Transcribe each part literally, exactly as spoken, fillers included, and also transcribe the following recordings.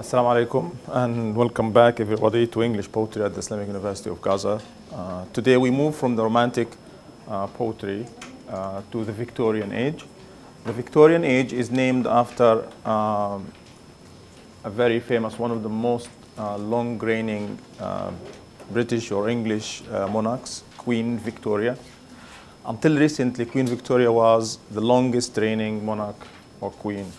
Assalamu alaikum, and welcome back everybody to English Poetry at the Islamic University of Gaza. Uh, today we move from the Romantic uh, poetry uh, to the Victorian age. The Victorian age is named after um, a very famous, one of the most uh, long reigning uh, British or English uh, monarchs, Queen Victoria. Until recently, Queen Victoria was the longest reigning monarch or queen.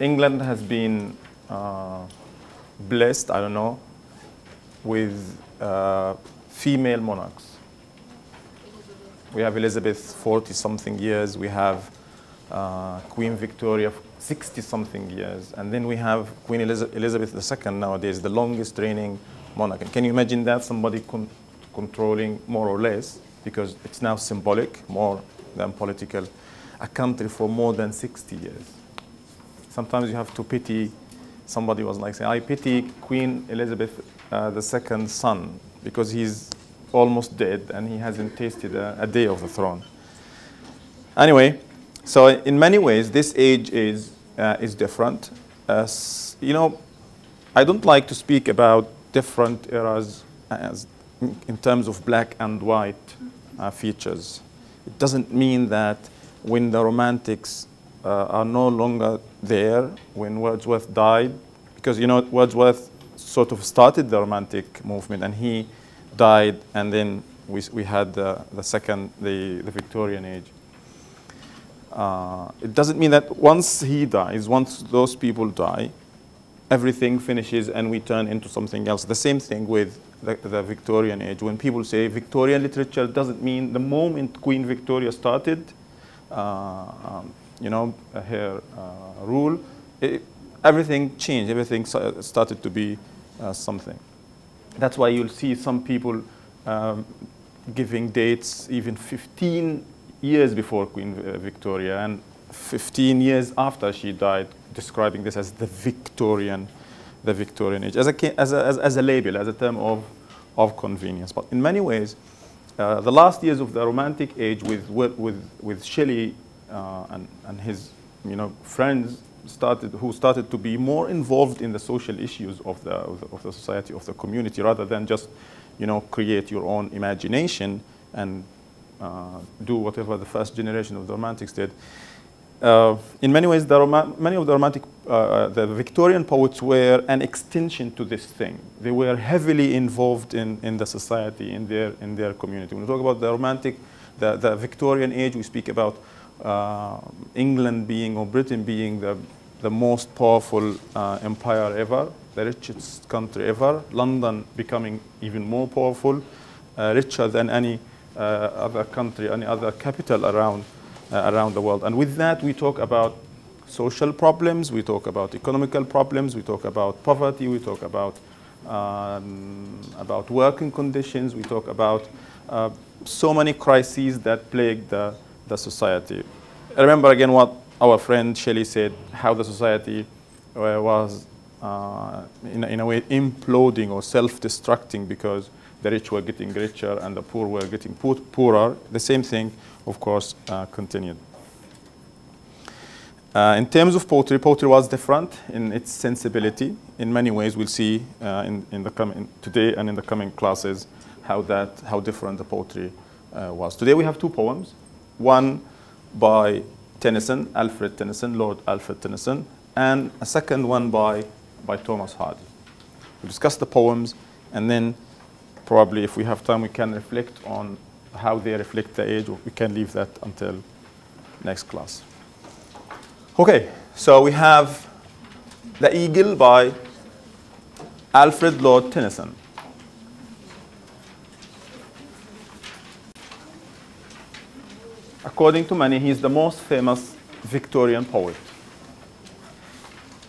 England has been uh, blessed, I don't know, with uh, female monarchs. We have Elizabeth, forty-something years. We have uh, Queen Victoria, sixty-something years. And then we have Queen Elizabeth the Second nowadays, the longest reigning monarch. And can you imagine that? Somebody con controlling more or less, because it's now symbolic, more than political, a country for more than sixty years. Sometimes you have to pity. Somebody was like saying, I pity Queen Elizabeth the Second's son, because he's almost dead and he hasn't tasted a, a day of the throne. Anyway, so in many ways, this age is, uh, is different. Uh, you know, I don't like to speak about different eras as in terms of black and white uh, features. It doesn't mean that when the Romantics Uh, are no longer there, when Wordsworth died, because you know Wordsworth sort of started the Romantic movement, and he died, and then we we had uh, the second the the Victorian age. Uh, it doesn't mean that once he dies, once those people die, everything finishes and we turn into something else. The same thing with the, the Victorian age. When people say Victorian literature, doesn't mean the moment Queen Victoria started. Uh, um, you know, her uh, rule, it, everything changed, everything started to be uh, something. That's why you'll see some people um, giving dates even fifteen years before Queen Victoria and fifteen years after she died, describing this as the Victorian, the Victorian age, as a, as a, as a label, as a term of, of convenience. But in many ways, uh, the last years of the Romantic age with, with, with Shelley Uh, and, and his, you know, friends started, who started to be more involved in the social issues of the, of the, of the society, of the community, rather than just, you know, create your own imagination and uh, do whatever the first generation of the Romantics did. Uh, in many ways, the Roma many of the Romantic, uh, the Victorian poets were an extension to this thing. They were heavily involved in, in the society, in their, in their community. When we talk about the Romantic, the, the Victorian age, we speak about Uh, England being, or Britain being, the, the most powerful uh, empire ever, the richest country ever, London becoming even more powerful, uh, richer than any uh, other country, any other capital around, uh, around the world. And with that, we talk about social problems, we talk about economical problems, we talk about poverty, we talk about, um, about working conditions, we talk about uh, so many crises that plague the the society. I remember again what our friend Shelley said, how the society uh, was uh, in, in a way imploding or self-destructing, because the rich were getting richer and the poor were getting poor, poorer. The same thing, of course, uh, continued. Uh, in terms of poetry, poetry was different in its sensibility. In many ways, we'll see uh, in, in the coming today and in the coming classes how that how different the poetry uh, was. Today we have two poems. One by Tennyson, Alfred Tennyson, Lord Alfred Tennyson, and a second one by, by Thomas Hardy. We'll discuss the poems, and then probably if we have time, we can reflect on how they reflect the age. We can leave that until next class. Okay, so we have The Eagle by Alfred Lord Tennyson. According to many, he is the most famous Victorian poet.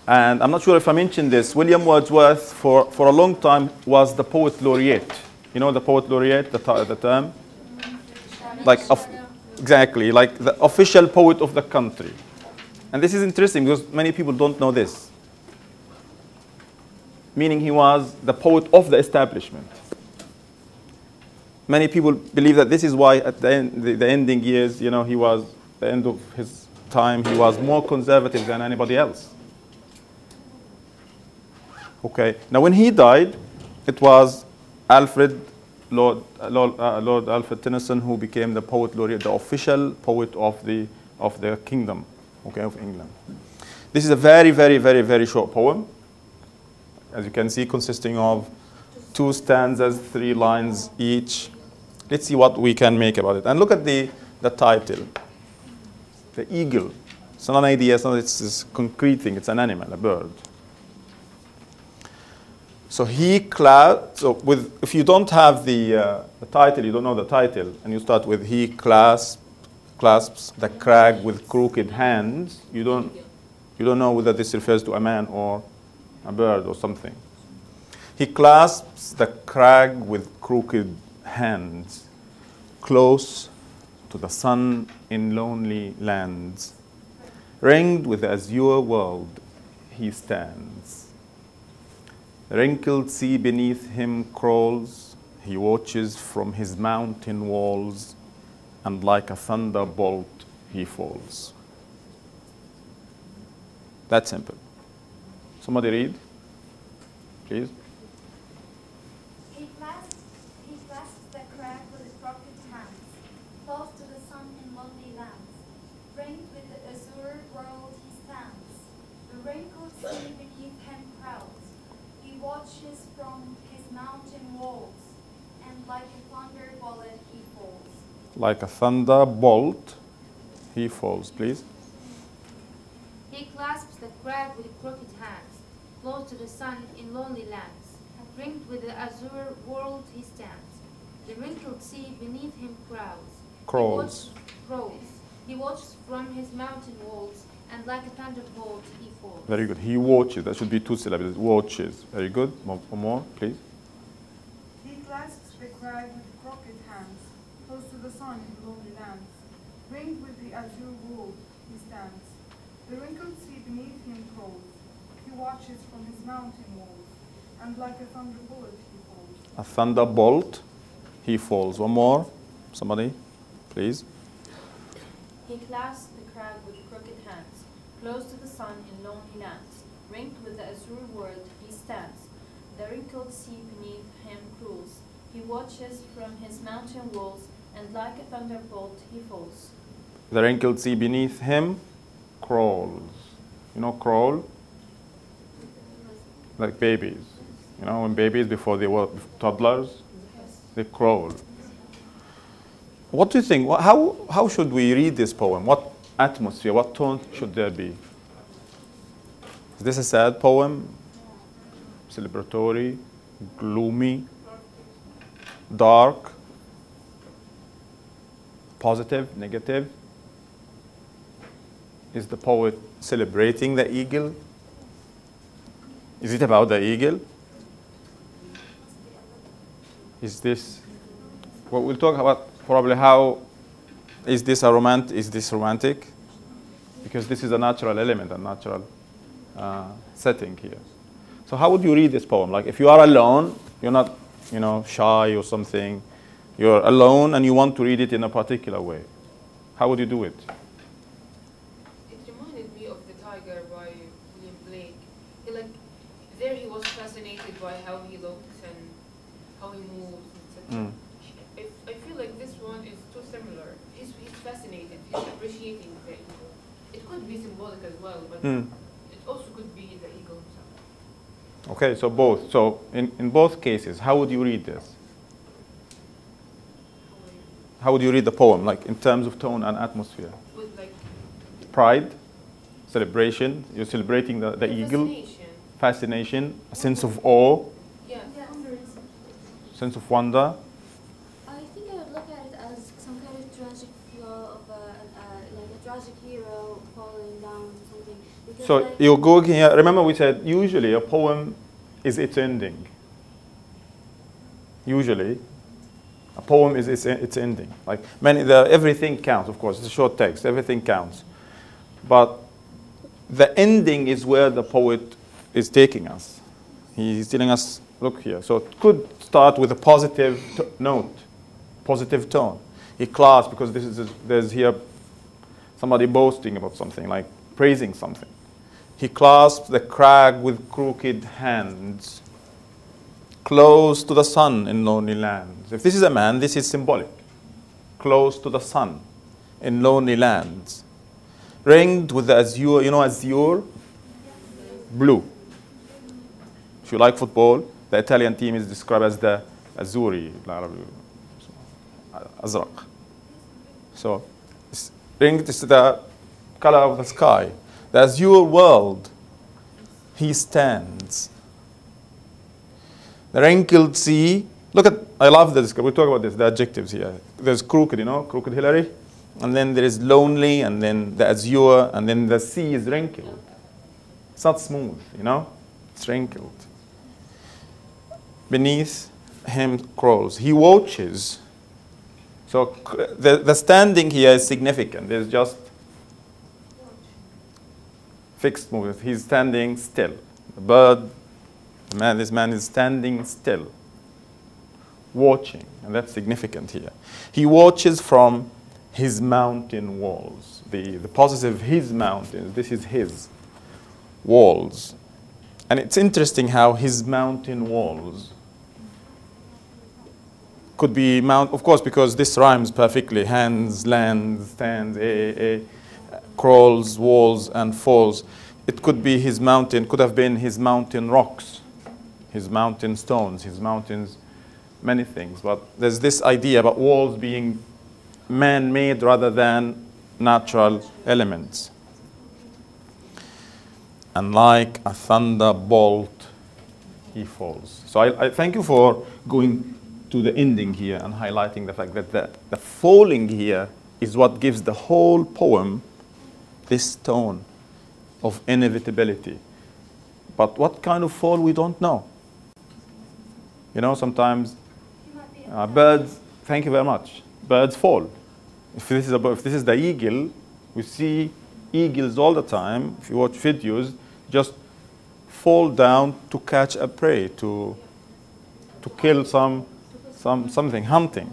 And I'm not sure if I mentioned this, William Wordsworth, for, for a long time, was the poet laureate. You know the poet laureate, the, the term? Like, of, exactly, like the official poet of the country. And this is interesting because many people don't know this. Meaning he was the poet of the establishment. Many people believe that this is why at the, end, the, the ending years, you know, he was, at the end of his time, he was more conservative than anybody else. Okay. Now, when he died, it was Alfred, Lord, Lord, uh, Lord Alfred Tennyson, who became the poet laureate, the official poet of the of the kingdom, okay, of England. This is a very, very, very, very short poem, as you can see, consisting of two stanzas, three lines each. Let's see what we can make about it. And look at the the title, the eagle. It's not an idea. It's not. It's this concrete thing. It's an animal, a bird. So he clad, so with, if you don't have the, uh, the title, you don't know the title, and you start with he clasp, clasps the crag with crooked hands, you don't, you don't know whether this refers to a man or a bird or something. He clasps the crag with crooked hands, close to the sun in lonely lands. Ringed with the azure world, he stands. The wrinkled sea beneath him crawls, he watches from his mountain walls, and like a thunderbolt he falls. That's simple. Somebody read, please. He clasps, he clasps the crag with his crooked hands, close to the sun in lonely lands. Ringed with the azure world he stands, the wrinkled sea beneath him crowds. Watches from his mountain walls, and like a thunderbolt he falls. Like a thunderbolt, he falls, please. He clasps the crag with crooked hands, close to the sun in lonely lands. Ringed with the azure world he stands. The wrinkled sea beneath him crowds. Crawls. He watches from his mountain walls, and like a thunderbolt, he falls. Very good. He watches. That should be two syllables. Watches. Very good. More, more, please. He clasps the crag with crooked hands, close to the sun in lonely lands. Ringed with the azure world, he stands. The wrinkled sea beneath him crawls. He watches from his mountain walls, and like a thunderbolt, he falls. A thunderbolt, he falls. One more. Somebody, please. He clasps the crag with crooked hands, close to the sun in lonely lands. Ringed with the azure world, he stands. The wrinkled sea beneath him crawls. He watches from his mountain walls, and like a thunderbolt, he falls. The wrinkled sea beneath him crawls. You know, crawl? Like babies. You know, when babies, before they were toddlers, they crawl. What do you think? How, how should we read this poem? What atmosphere, what tone should there be? Is this a sad poem? Celebratory? Gloomy? Dark? Positive? Negative? Is the poet celebrating the eagle? Is it about the eagle? Is this... Well, we'll talk about... Probably how is this a romant? Is this romantic? Because this is a natural element, a natural uh, setting here. So how would you read this poem? Like if you are alone, you're not, you know, shy or something. You're alone and you want to read it in a particular way. How would you do it? It reminded me of The Tiger by William Blake. He, like there, he was fascinated by how he looked and how he moved, et cetera. I feel like this one is too similar. He's, he's fascinated. He's appreciating the eagle. It could be symbolic as well, but mm. it also could be the eagle himself. Okay, so both. So in, in both cases, how would you read this? How would you read the poem, like in terms of tone and atmosphere? With like pride, celebration. You're celebrating the, the eagle. Fascination. Fascination. A sense of awe. Yeah. yeah. Sense of wonder. So you're going here, remember we said usually a poem is its ending. Usually a poem is its, its ending. Like many, the, everything counts, of course, it's a short text, everything counts. But the ending is where the poet is taking us. He's telling us, look here. So it could start with a positive note, positive tone. He clasps because this is, there's here somebody boasting about something, like praising something. He clasped the crag with crooked hands, close to the sun in lonely lands. If this is a man, this is symbolic. Close to the sun in lonely lands, ringed with the azure, you know azure? Blue. If you like football, the Italian team is described as the Azuri, Azraq. So, ringed is the color of the sky. The azure world, he stands. The wrinkled sea, look at, I love this, we talk about this, the adjectives here. There's crooked, you know, crooked Hillary. And then there is lonely, and then the azure, and then the sea is wrinkled. It's not smooth, you know, it's wrinkled. Beneath him crawls. He watches. So the, the standing here is significant. There's just fixed movement. He's standing still. The bird, the man, this man is standing still, watching, and that's significant here. He watches from his mountain walls. The, the possessive, his mountains, this is his walls. And it's interesting how his mountain walls could be mount, of course, because this rhymes perfectly. Hands, lands, stands, eh, eh, eh, crawls, walls, and falls. It could be his mountain, could have been his mountain rocks, his mountain stones, his mountains, many things. But there's this idea about walls being man-made rather than natural elements. And like a thunderbolt, he falls. So I, I thank you for going to the ending here and highlighting the fact that the, the falling here is what gives the whole poem this tone of inevitability. But what kind of fall, we don't know. You know, sometimes uh, birds, thank you very much, birds fall. If this is, a, if this is the eagle, we see eagles all the time, if you watch videos, just fall down to catch a prey, to, to kill some, some, something, hunting.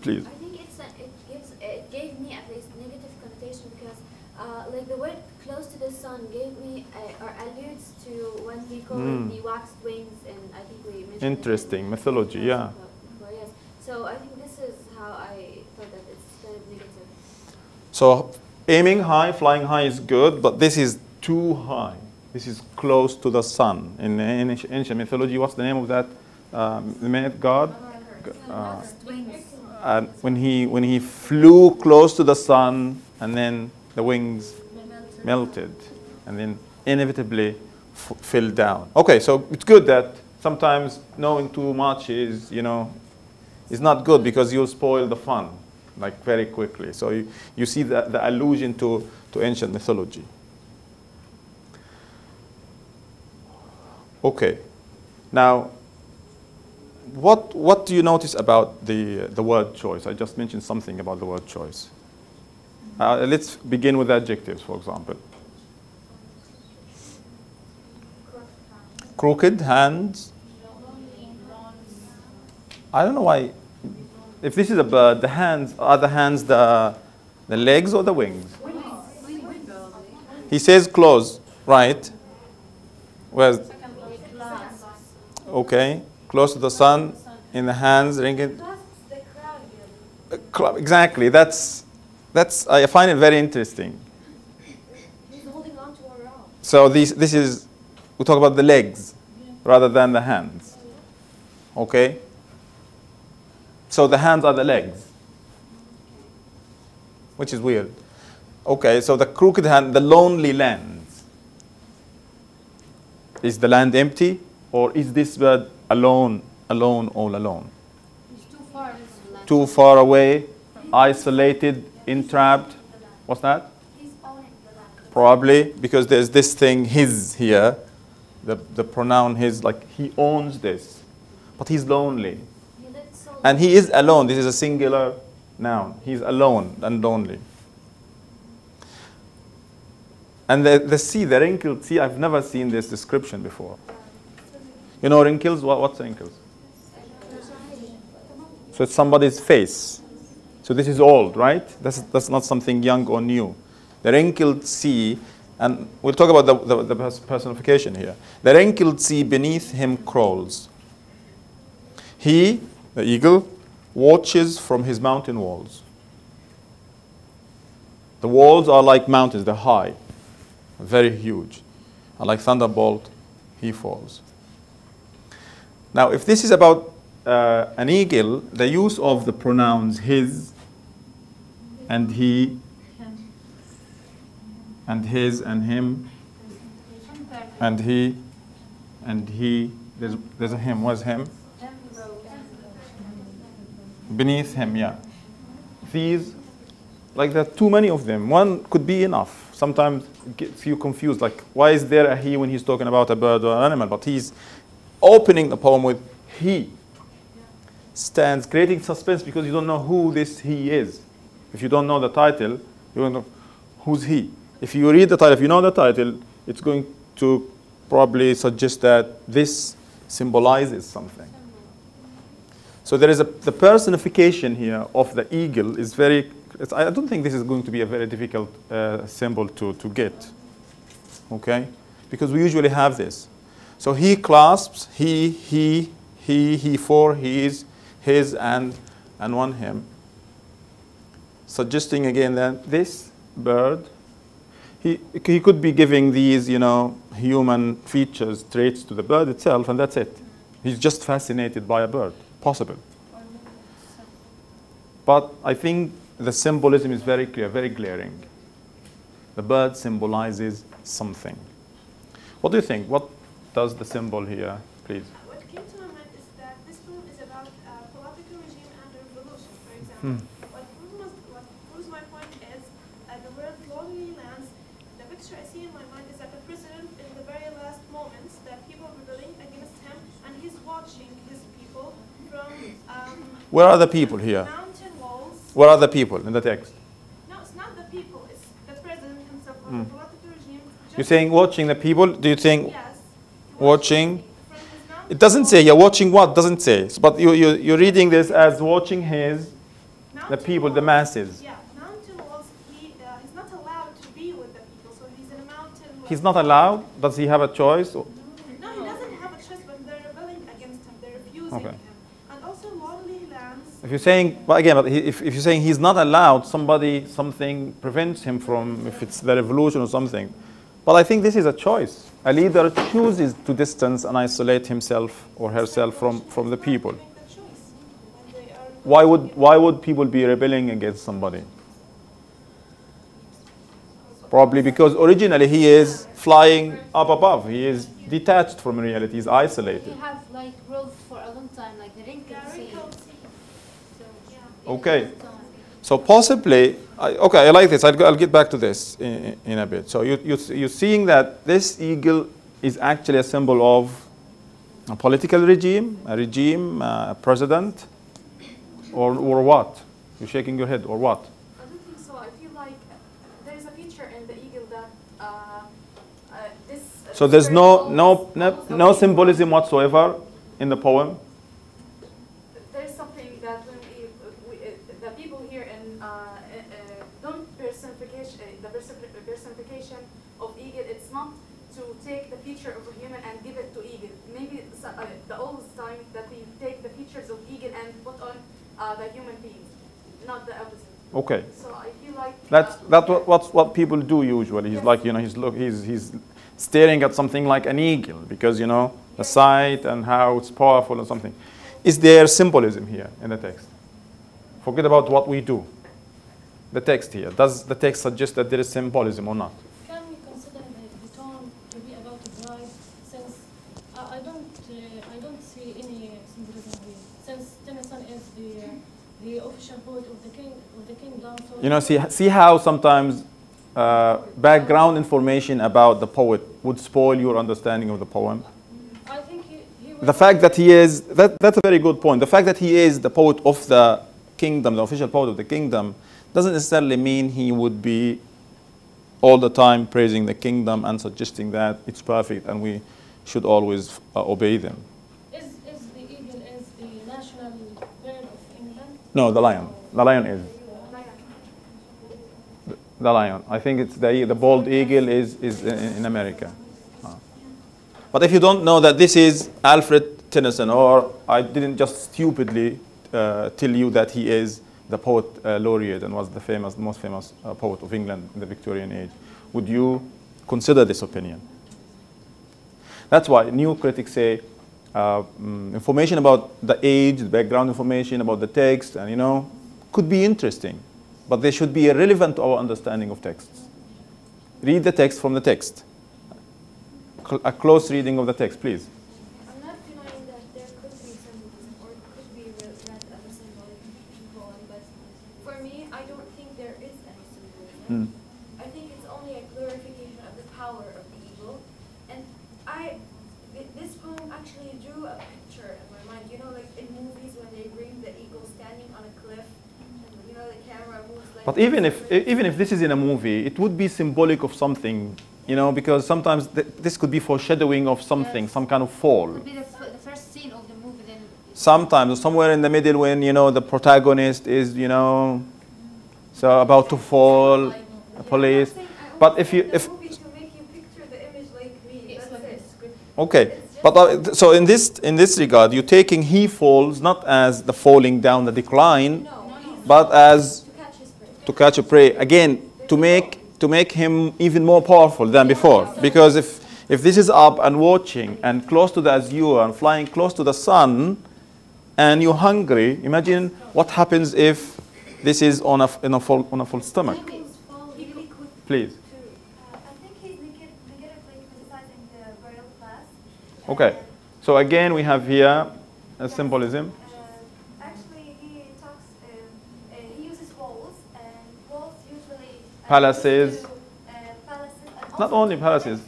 Please. I think it's a, it, gives, it gave me at least negative connotation because uh, like the word close to the sun gave me, uh, or alludes to when we call mm. it the waxed wings, and I think we mentioned interesting, mythology, yeah. Before, yes. So I think this is how I thought that it's kind of negative. So aiming high, flying high is good, but this is too high. This is close to the sun. In, in ancient mythology, what's the name of that um, the myth god? Uh, and when he when he flew close to the sun, and then the wings melted, and then inevitably f fell down. Okay, so it's good that sometimes knowing too much is you know is not good because you'll spoil the fun. Like very quickly. So you, you see the, the allusion to, to ancient mythology. Okay. Now, what, what do you notice about the, the word choice? I just mentioned something about the word choice. Uh, let's begin with adjectives, for example. Crooked hands. I don't know why. If this is a bird, the hands, are the hands the, the legs or the wings? Wings. Wings. He says close, right? Where's? Okay, close to the sun, in the hands, ringing. Exactly, that's, that's, I find it very interesting. So this, this is, we talk about the legs rather than the hands, okay? So the hands are the legs, which is weird. Okay, so the crooked hand, the lonely lands. Is the land empty, or is this bird alone, alone, all alone? It's too far. Too far away, isolated, entrapped. What's that? Probably, because there's this thing, his, here. The, the pronoun his, like he owns this, but he's lonely. And he is alone. This is a singular noun. He's alone and lonely. And the, the sea, the wrinkled sea, I've never seen this description before. You know wrinkles? What, what's wrinkles? So it's somebody's face. So this is old, right? That's, that's not something young or new. the wrinkled sea, and we'll talk about the, the, the personification here. The wrinkled sea beneath him crawls. He, the eagle, watches from his mountain walls. The walls are like mountains, they're high, very huge. And like thunderbolt, he falls. Now, if this is about uh, an eagle, the use of the pronouns his and he and his and him and he and he, there's, there's a him, what's him? Beneath him, yeah. These, like there are too many of them. One could be enough. Sometimes it gets you confused, like why is there a he when he's talking about a bird or an animal? But he's opening the poem with he. Stands, creating suspense because you don't know who this he is. If you don't know the title, you don't know who's he. If you read the title, if you know the title, it's going to probably suggest that this symbolizes something. So there is a, the personification here of the eagle is very, it's, I don't think this is going to be a very difficult uh, symbol to, to get, okay? Because we usually have this. So he clasps, he, he, he, he, for, his, his, and, and one him. Suggesting again that this bird, he, he could be giving these, you know, human features, traits to the bird itself, and that's it. He's just fascinated by a bird. Possible. But I think the symbolism is very clear, very glaring. The bird symbolizes something. What do you think? What does the symbol here, please? What came to my mind is that this poem is about a political regime and a revolution, for example. Hmm. What, proves, what proves my point is uh, the word lonely lands, the picture I see in my mind is that the president in the very last moments that people are rebelling against him and he's watching his people. From, um, Where are the people here? Mountain walls. Where are the people in the text? No, it's not the people. It's the president himself. Mm. The political regime. You're saying watching the people? Do you think yes, watching? watching it doesn't say. You're watching what? Doesn't say. But you, you, you're reading this as watching his, mountain the people, walls, the masses. Yeah, mountain walls. He, uh, he's not allowed to be with the people, so he's in a mountain. He's not allowed? Does he have a choice? No, he doesn't have a choice, but they're rebelling against him. They're refusing okay. him. If you're saying, but again, if, if you're saying he's not allowed, somebody, something prevents him from, if it's the revolution or something. But I think this is a choice. A leader chooses to distance and isolate himself or herself from, from the people. Why would, why would people be rebelling against somebody? Probably because originally he is flying up above. He is detached from reality. He's isolated. He has like ruled for a long time, like the wrinkled sea. Okay, so possibly, I, okay, I like this. I'll, go, I'll get back to this in, in a bit. So you, you, you're seeing that this eagle is actually a symbol of a political regime, a regime, a president, or, or what? You're shaking your head, or what? I don't think so. I feel like there is a feature in the eagle that uh, uh, this... So there's no, no, no, no symbolism whatsoever in the poem? Of a human and give it to eagle. Maybe uh, the oldest time that we take the features of eagle and put on uh, the human being, not the opposite. Okay. So I feel like that's uh, that's what what's what people do usually. He's yes. like you know he's look he's he's staring at something like an eagle because you know yes. the sight and how it's powerful and something. Is there symbolism here in the text? Forget about what we do. The text here, does the text suggest that there is symbolism or not? You know, see, see how sometimes uh, background information about the poet would spoil your understanding of the poem? I think he, he the fact that he is, that, that's a very good point. The fact that he is the poet of the kingdom, the official poet of the kingdom, doesn't necessarily mean he would be all the time praising the kingdom and suggesting that it's perfect and we should always uh, obey them. Is, is the eagle is the national bird of England? No, the lion. The lion is. the lion. I think it's the, the bald eagle is, is in America. But if you don't know that this is Alfred Tennyson, or I didn't just stupidly uh, tell you that he is the poet uh, laureate and was the famous, most famous uh, poet of England in the Victorian age, would you consider this opinion? That's why new critics say uh, information about the age, the background information about the text, and you know, could be interesting, but they should be irrelevant to our understanding of texts. Read the text from the text. A close reading of the text, please. I'm not denying that there could be symbolism or could be read as a symbolic poem, but for me, I don't think there is any symbolism. Mm. I think it's only a glorification of the power of the evil. And I, this poem actually drew a picture in my mind. You know, like in movies when they bring the eagle standing on a cliff, and you know the camera moves like. But even if even if this is in a movie, it would be symbolic of something. You know, because sometimes th this could be foreshadowing of something, yes. Some kind of fall. Could be the, f the first scene of the movie. Then sometimes, somewhere in the middle, when you know the protagonist is, you know, so about to fall, the police. But if you, if okay, but uh, so in this in this regard, you're taking he falls not as the falling down, the decline, no. But as to catch his prey. To catch a prey again, to make. to make him even more powerful than before. Because if, if this is up and watching and close to the azure and flying close to the sun and you're hungry, imagine what happens if this is on a, in a, full, on a full stomach. Please. I think he's negatively criticizing the royal class. Okay. So again, we have here a symbolism. Palaces. Uh, palaces and not only palaces.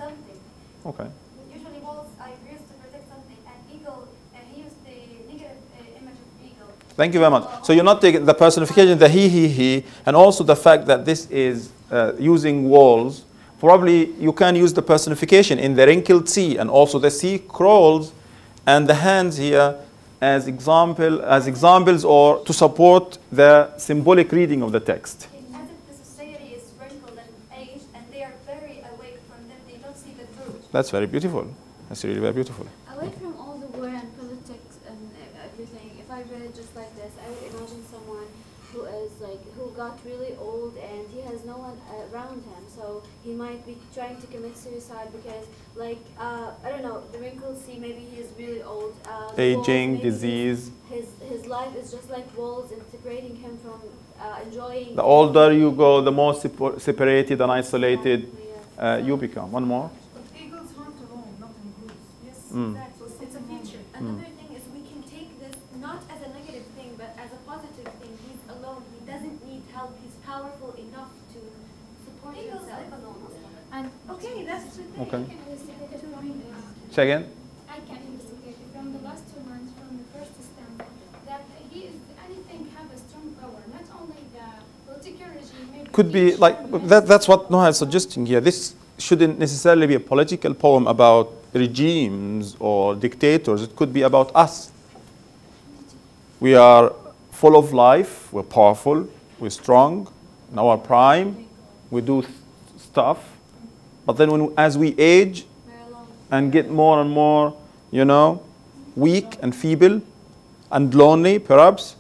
Okay. Usually walls are used to protect something, and eagle, and he used the negative uh, image of eagle. Thank you very much. So you're not taking the personification, the he, he, he, and also the fact that this is uh, using walls. Probably you can use the personification in the wrinkled sea, and also the sea crawls, and the hands here as example, as examples, or to support the symbolic reading of the text. That's very beautiful. That's really very beautiful. Away from all the war and politics and everything, if I read it just like this, I would imagine someone who is like, who got really old and he has no one around him, so he might be trying to commit suicide because, like, uh, I don't know, the wrinkled sea, maybe he is really old. Uh, Aging, walls, disease. His, his life is just like walls, it's separating him from uh, enjoying. The older you go, the more separ separated and isolated yeah. uh, you become. One more. Mm. Exactly. So it's a feature. Another mm. thing is we can take this not as a negative thing, but as a positive thing. He's alone. He doesn't need help. He's powerful enough to support he himself. And okay, that's the thing. Okay. Say again. I can investigate from the last two months, from the first standpoint, that he is anything have a strong power, not only the political regime. Maybe could be like that. That's what Noha is suggesting here. This shouldn't necessarily be a political poem about regimes or dictators. It could be about us. We are full of life, we're powerful, we're strong, in our prime, we do stuff. But then when, as we age and get more and more, you know, weak and feeble and lonely, perhaps,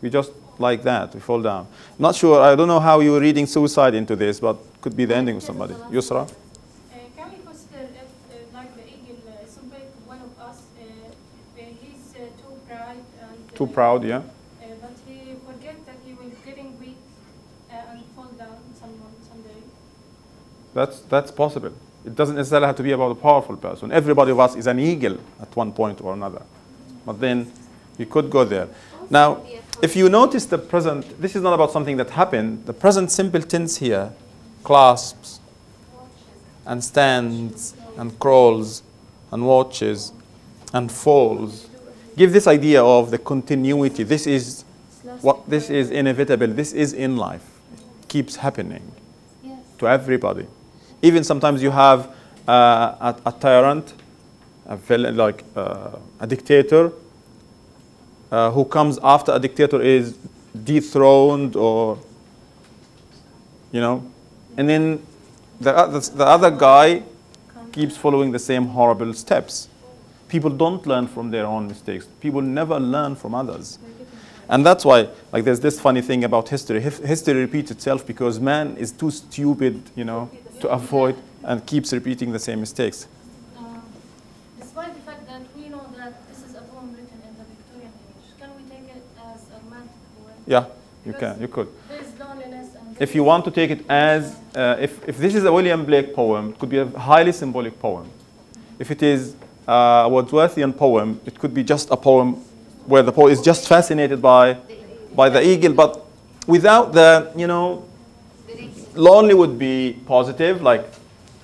we just like that, we fall down. Not sure, I don't know how you're reading suicide into this, but could be the ending of somebody. Yusra? Too proud, yeah. Uh, but he forget that he was getting weak uh, and fall down someone someday. That's that's possible. It doesn't necessarily have to be about a powerful person. Everybody of us is an eagle at one point or another. But then you could go there. Now, if you notice the present, this is not about something that happened. The present simple tense here, clasps and stands and crawls and watches and falls. Give this idea of the continuity. This is what this is inevitable. This is in life. It keeps happening yes. to everybody. Even sometimes you have uh, a, a tyrant, a villain, like uh, a dictator, uh, who comes after a dictator is dethroned or you know. And then the other, the other guy keeps following the same horrible steps. People don't learn from their own mistakes. People never learn from others. And that's why, like, there's this funny thing about history. H history repeats itself because man is too stupid, you know, to avoid and keeps repeating the same mistakes. Uh, despite the fact that we know that this is a poem written in the Victorian age, can we take it as a romantic poem? Yeah, you can. You could. There's loneliness and if you want to take it as, uh, if, if this is a William Blake poem, it could be a highly symbolic poem. If it is uh, a Wordsworthian poem, it could be just a poem where the poet is just fascinated by, by the eagle, but without the, you know, lonely would be positive, like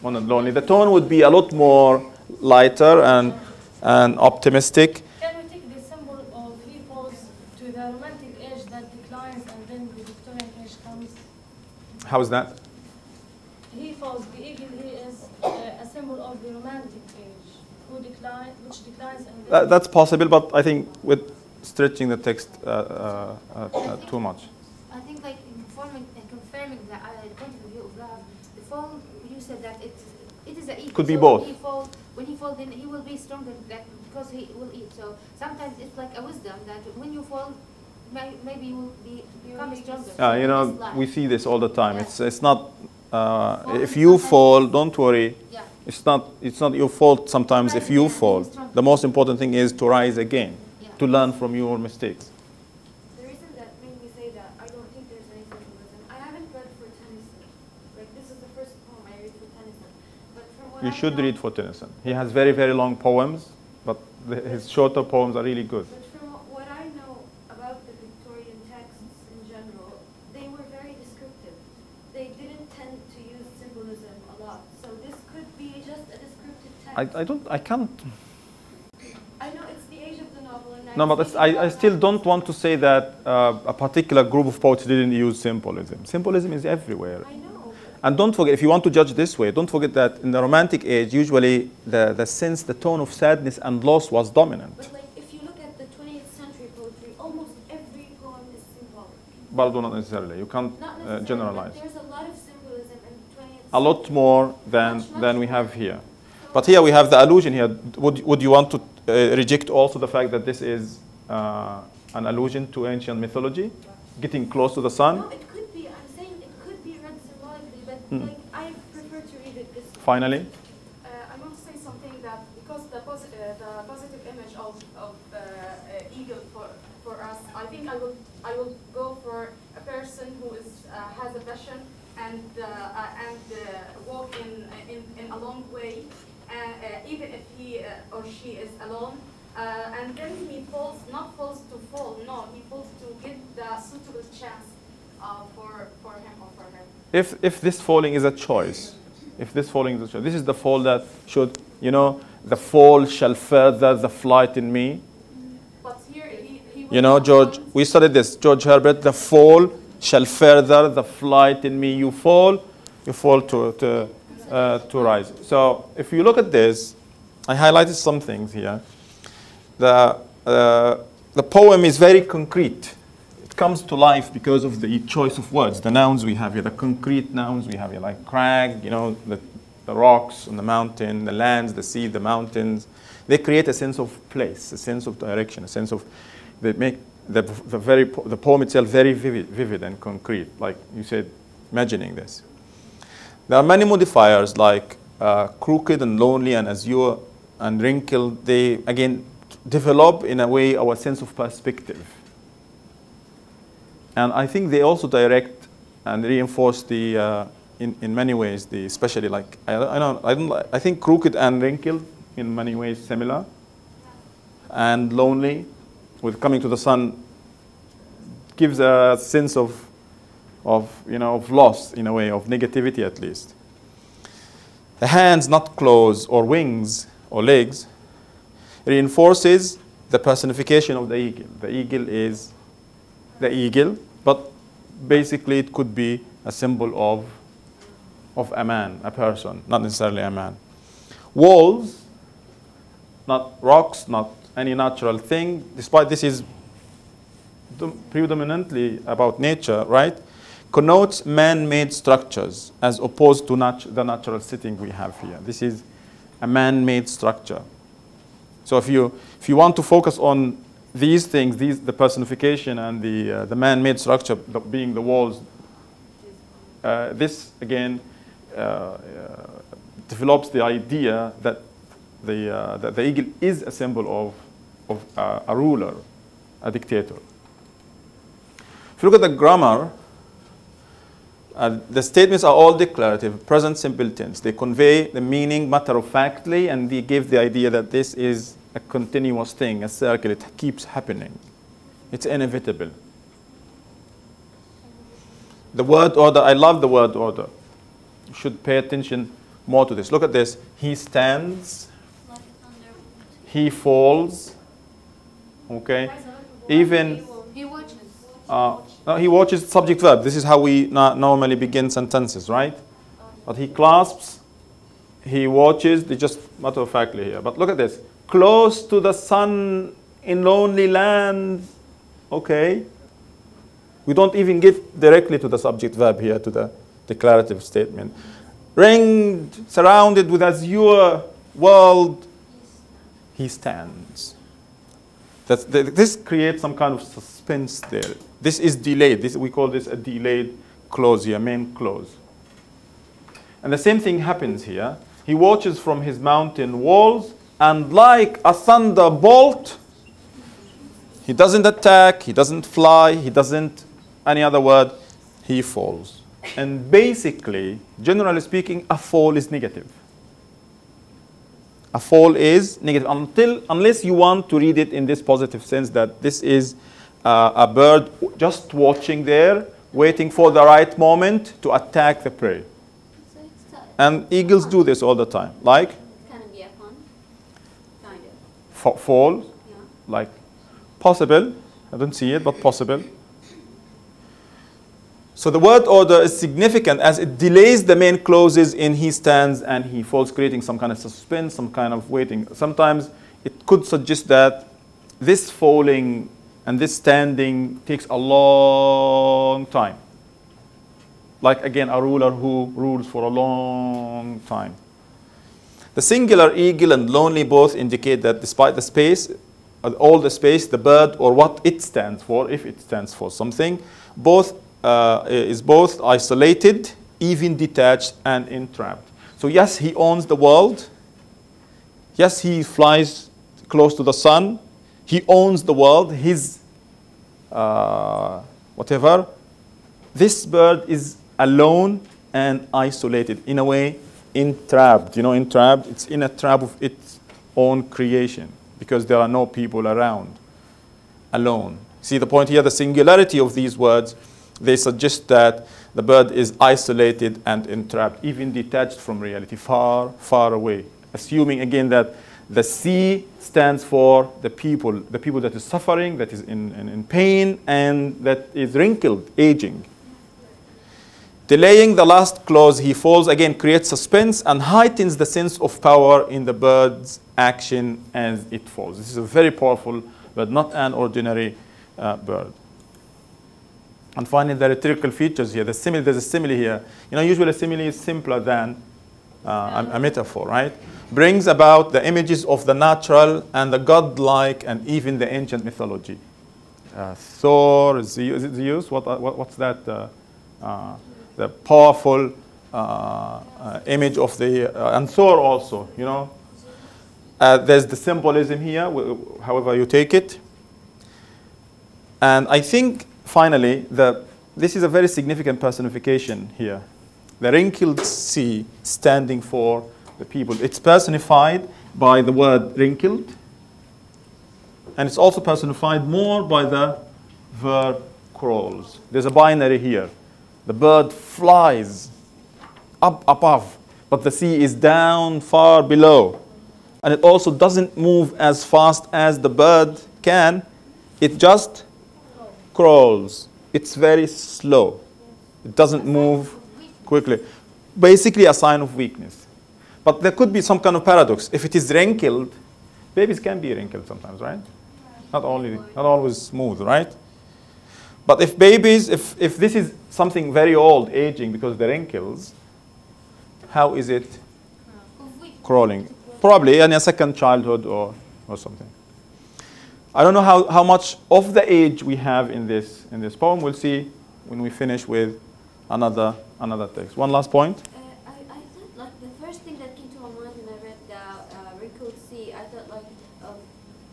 on lonely. The tone would be a lot more lighter and, and optimistic. Can we take the symbol of repose to the romantic age that declines and then the Victorian age comes? How is that? He falls, the eagle, he is uh, a symbol of the romantic age. Decline, which declines and that, that's possible, but I think with stretching the text uh, uh, uh, uh, too much. I think, like, informing and confirming the uh, point of view of love, the fall, you said that it, it is the eagle. Could be so both. When he falls, when he falls, then he will be stronger that because he will eat. So sometimes it's like a wisdom that when you fall, may, maybe you will be, become stronger. Uh, you know, we see this all the time. Yeah. It's, it's not, uh, if you fall, don't worry. Yeah. It's not, it's not your fault sometimes if you fall. The most important thing is to rise again, yeah. to learn from your mistakes. The reason that made me say that, I don't think there's any symbolism. I haven't read for Tennyson. Like, this is the first poem I read for Tennyson. But from what you I should know, read for Tennyson. He has very, very long poems, but the, his shorter poems are really good. But from what I know about the Victorian texts in general, they were very descriptive. They didn't tend to use symbolism a lot. So this could be just a descriptive text. I, I don't, I can't. I know it's the age of the novel. And no, but I, I still don't want to say that uh, a particular group of poets didn't use symbolism. Symbolism is everywhere. I know. And don't forget, if you want to judge this way, don't forget that in the Romantic age, usually the, the sense, the tone of sadness and loss was dominant. But like, if you look at the twentieth century poetry, almost every poem is symbolic. But not necessarily. You can't not necessarily, uh, generalize. There's a lot of a lot more than, than we have here. But here we have the allusion here. Would, would you want to uh, reject also the fact that this is uh, an allusion to ancient mythology? Getting close to the sun? No, it could be. I'm saying it could be read symbolically, but hmm. like, I prefer to read it this way. Finally? Uh, I want to say something that because the, posit uh, the positive image of, of uh, uh, eagle for, for us, I think I will, I will go for a person who is, uh, has a passion and uh, uh, and uh, walk in, in in a long way, uh, uh, even if he uh, or she is alone. Uh, and then he falls, not falls to fall, no, he falls to get the suitable chance uh, for for him or for her. If if this falling is a choice, if this falling is a choice, this is the fall that should, you know, the fall shall further the flight in me. But here he, he you know, George, we studied this, George Herbert, the fall shall further the flight in me. You fall, you fall to, to, uh, to rise. So if you look at this, I highlighted some things here. The, uh, the poem is very concrete. It comes to life because of the choice of words, the nouns we have here, the concrete nouns we have here, like crag, you know, the, the rocks and the mountain, the lands, the sea, the mountains. They create a sense of place, a sense of direction, a sense of, they make The, the, very po the poem itself very vivid, vivid and concrete, like you said, imagining this. There are many modifiers like uh, crooked and lonely and azure and wrinkled. They, again, develop in a way our sense of perspective. And I think they also direct and reinforce the, uh, in, in many ways, the especially like, I, I, don't, I, don't, I think crooked and wrinkled in many ways similar, and lonely with coming to the sun gives a sense of, of, you know, of loss in a way, of negativity at least. The hands, not claws or wings or legs, reinforces the personification of the eagle. The eagle is the eagle, but basically it could be a symbol of, of a man, a person, not necessarily a man. Walls, not rocks, not any natural thing, despite this is predominantly about nature, right? connotes man-made structures as opposed to nat the natural setting we have here. This is a man-made structure. So if you, if you want to focus on these things, these, the personification and the, uh, the man-made structure the, being the walls, uh, this again uh, uh, develops the idea that the, uh, that the eagle is a symbol of, of uh, a ruler, a dictator. If you look at the grammar, uh, the statements are all declarative, present simple tense. They convey the meaning matter-of-factly, and they give the idea that this is a continuous thing, a circle. It keeps happening. It's inevitable. The word order, I love the word order. You should pay attention more to this. Look at this. He stands. He falls. Okay. Even... He watches. Uh, no, he watches subject verb. This is how we normally begin sentences, right? But he clasps. He watches. They just matter of factly here. But look at this. Close to the sun in lonely lands. Okay. We don't even give directly to the subject verb here, to the declarative statement. Ringed, surrounded with azure world, he stands. That's the, this creates some kind of suspense there. This is delayed. This, we call this a delayed clause here, main clause. And the same thing happens here. He watches from his mountain walls, and like a thunderbolt, he doesn't attack, he doesn't fly, he doesn't, any other word, he falls. And basically, generally speaking, a fall is negative. A fall is negative, until, unless you want to read it in this positive sense that this is uh, a bird just watching there, waiting for the right moment to attack the prey. And eagles do this all the time, like? Fall, yeah. Like possible. I don't see it, but possible. So the word order is significant as it delays the main clauses in he stands and he falls, creating some kind of suspense, some kind of waiting. Sometimes it could suggest that this falling and this standing takes a long time. Like again, a ruler who rules for a long time. The singular eagle and lonely both indicate that despite the space, all the space, the bird or what it stands for, if it stands for something, both uh, is both isolated, even detached and entrapped. So yes, he owns the world. Yes, he flies close to the sun. He owns the world, his uh, whatever. This bird is alone and isolated in a way. Entrapped, you know, entrapped, it's in a trap of its own creation because there are no people around, alone. See the point here, the singularity of these words, they suggest that the bird is isolated and entrapped, even detached from reality, far, far away. Assuming again that the sea stands for the people, the people that is suffering, that is in, in, in pain, and that is wrinkled, aging. Delaying the last clause, he falls, again creates suspense and heightens the sense of power in the bird's action as it falls. This is a very powerful, but not an ordinary uh, bird. And finally, the rhetorical features here. The simile, there's a simile here. You know, usually a simile is simpler than uh, a, a metaphor, right? Brings about the images of the natural and the godlike and even the ancient mythology. Uh, Thor, is it Zeus? What, what, what's that? Uh, uh, the powerful uh, uh, image of the, uh, and Thor also, you know. Uh, there's the symbolism here, however you take it. And I think, finally, the, this is a very significant personification here. The wrinkled sea standing for the people. It's personified by the word wrinkled, and it's also personified more by the verb crawls. There's a binary here. The bird flies up above, but the sea is down far below. And it also doesn't move as fast as the bird can. It just crawls. It's very slow. It doesn't move quickly. Basically a sign of weakness. But there could be some kind of paradox. If it is wrinkled, babies can be wrinkled sometimes, right? Not only, not always smooth, right? But if babies, if, if this is something very old, aging because the wrinkles, how is it crawling? Probably in a second childhood or, or something. I don't know how, how much of the age we have in this, in this poem. We'll see when we finish with another, another text. One last point. Uh, I, I thought like the first thing that came to my mind when I read the uh, wrinkled sea, I thought like of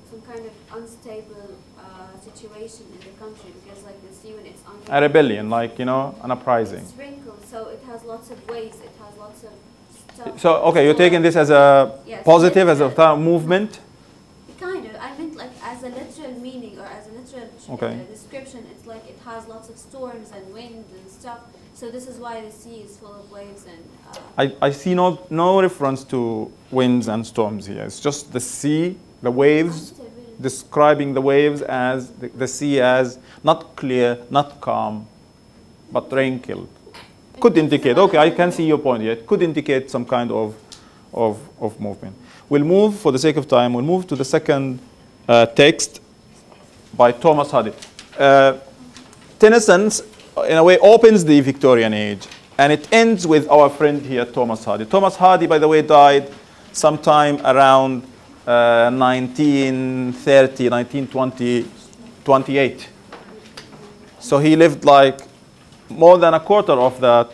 some kind of unstable uh, situation in the country, because like the sea when it's unstable. A rebellion, like, you know, an uprising. It's wrinkled, so it has lots of ways, it has lots of stuff. So, okay, you're taking this as a yes, positive, as a movement? Kind of. I meant like as a literal meaning or as a literal okay. description, it's like it has lots of storms and wind and stuff. So this is why the sea is full of waves and... Uh, I, I see no, no reference to winds and storms here. It's just the sea, the waves, describing the waves as, the, the sea as not clear, not calm, but wrinkled. Could indicate, okay, I can see your point here. It could indicate some kind of, of, of movement. We'll move, for the sake of time, we'll move to the second uh, text by Thomas Hardy. Uh, Tennyson, in a way, opens the Victorian age, and it ends with our friend here, Thomas Hardy. Thomas Hardy, by the way, died sometime around uh, nineteen thirty, nineteen twenty, twenty-eight. So he lived like more than a quarter of the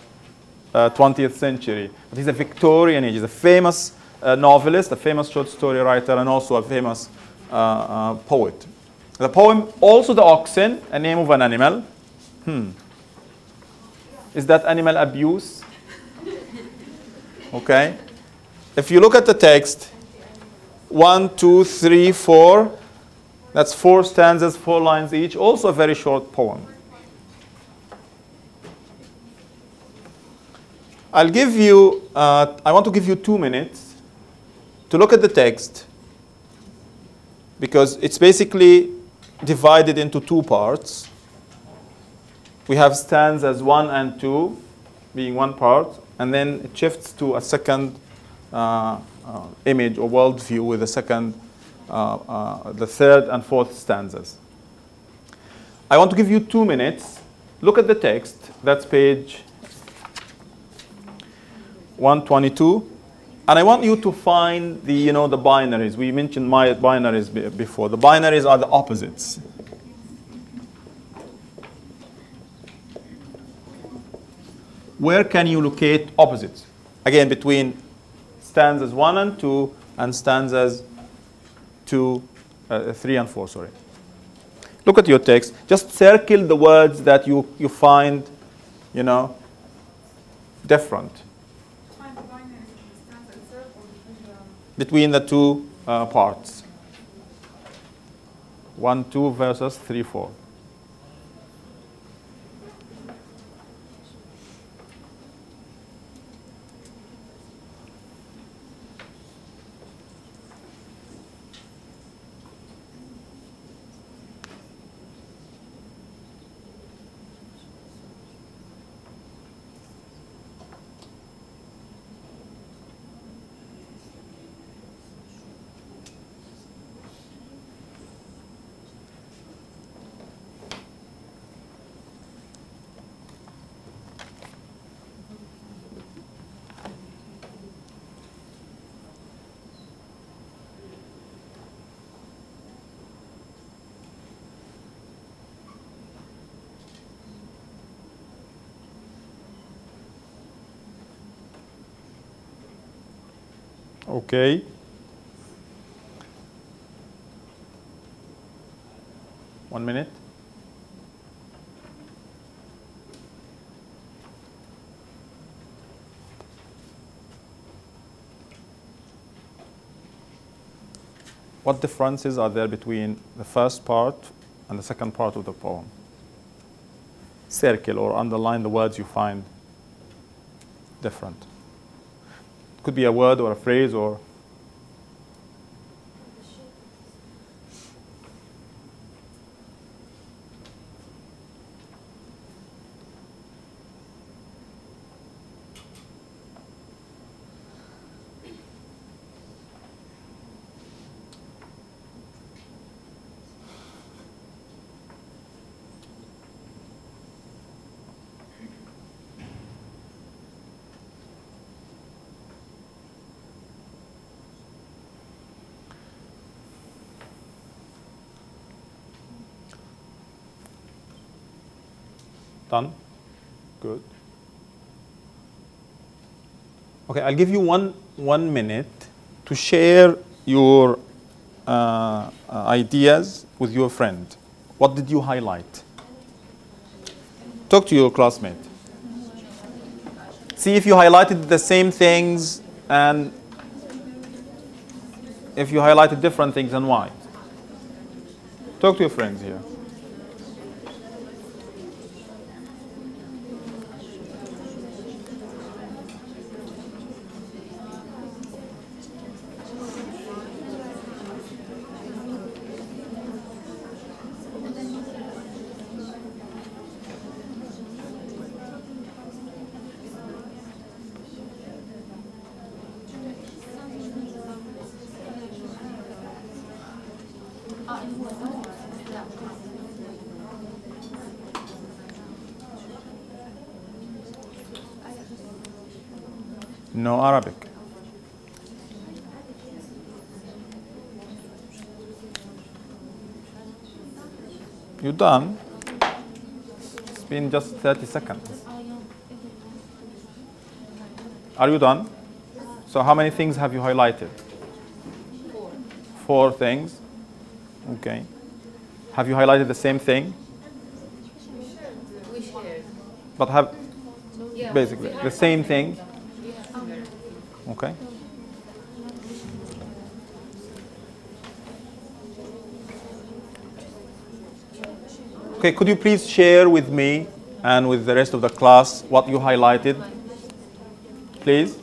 uh, twentieth century. But he's a Victorian age, he's a famous a novelist, a famous short story writer, and also a famous uh, uh, poet. The poem, also the oxen, a name of an animal. Hmm. Is that animal abuse? Okay. If you look at the text, one, two, three, four. That's four stanzas, four lines each. Also a very short poem. I'll give you, uh, I want to give you two minutes to look at the text, because it's basically divided into two parts. We have stanzas one and two being one part, and then it shifts to a second uh, uh, image or worldview with the second, uh, uh, the third and fourth stanzas. I want to give you two minutes. Look at the text. That's page one twenty-two. And I want you to find the, you know, the binaries. We mentioned my binaries before. The binaries are the opposites. Where can you locate opposites? Again, between stanzas one and two and stanzas two, uh, three and four, sorry. Look at your text. Just circle the words that you, you find, you know, different. Between the two uh, parts. One, two versus three, four. Okay. One minute. What differences are there between the first part and the second part of the poem? Circle or underline the words you find different. Could be a word or a phrase or... Done? Good. Okay, I'll give you one, one minute to share your uh, ideas with your friend. What did you highlight? Talk to your classmate. See if you highlighted the same things and if you highlighted different things and why. Talk to your friends here. No Arabic. You're done. It's been just thirty seconds. Are you done? So how many things have you highlighted? Four. Four things. Okay. Have you highlighted the same thing? We shared. But have basically the same thing. Okay. Okay, could you please share with me and with the rest of the class what you highlighted? Please.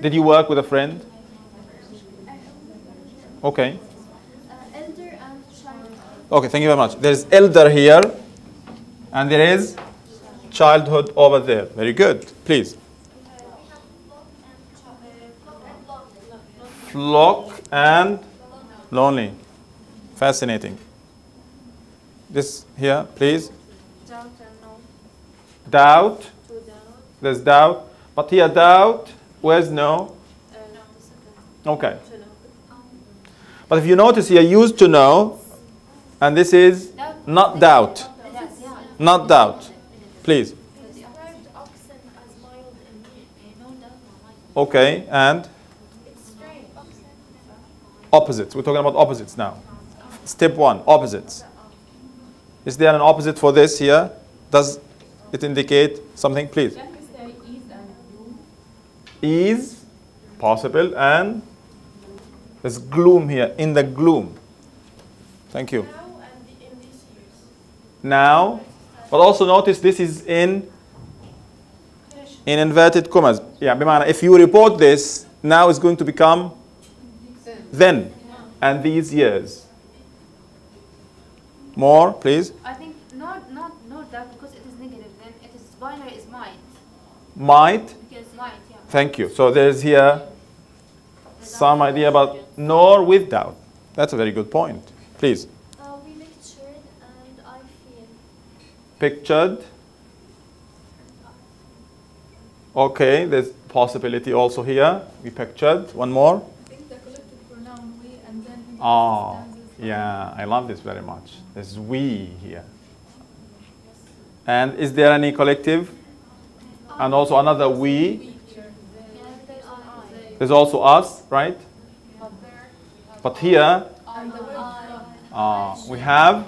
Did you work with a friend? Okay. Okay, thank you very much. There is elder here and there is childhood over there. Very good. Please. Flock and lonely. Fascinating. This here, please. Doubt and no. Doubt. There's doubt. But here, doubt. Where's no? Okay. But if you notice here, used to know, and this is not doubt. Not doubt. Please. Okay, and? Opposites. We're talking about opposites now. Step one, opposites. Is there an opposite for this here? Does it indicate something? Please. Is possible and there's gloom here, in the gloom. Thank you. Now, but also notice this is in in inverted commas. Yeah, بمعنى if you report this, now it's going to become then and these years. More, please. I think not not not that because it is negative. Then it is binary is might. Might. Because might. Yeah. Thank you. So there is here some idea about nor with doubt. That's a very good point. Please. Uh, we pictured and I feel. Pictured. Okay. There's possibility also here. We pictured. One more. Oh, yeah, I love this very much. There's we here. And is there any collective? And also another we. There's also us, right? But here, uh, we have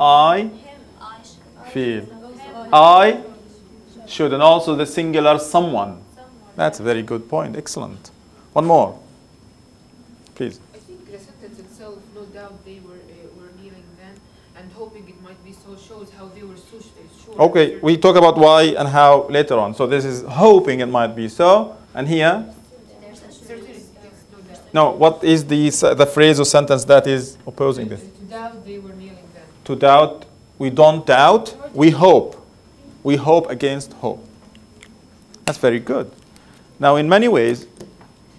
I feel. I should. And also the singular someone. That's a very good point. Excellent. One more, please. They were, uh, were kneeling then and hoping it might be so shows how they were so sure. Okay, we talk about why and how later on. So this is hoping it might be so. And here? No, what is the, uh, the phrase or sentence that is opposing this? To doubt they were kneeling then. To doubt, we don't doubt, we hope. We hope against hope. That's very good. Now in many ways,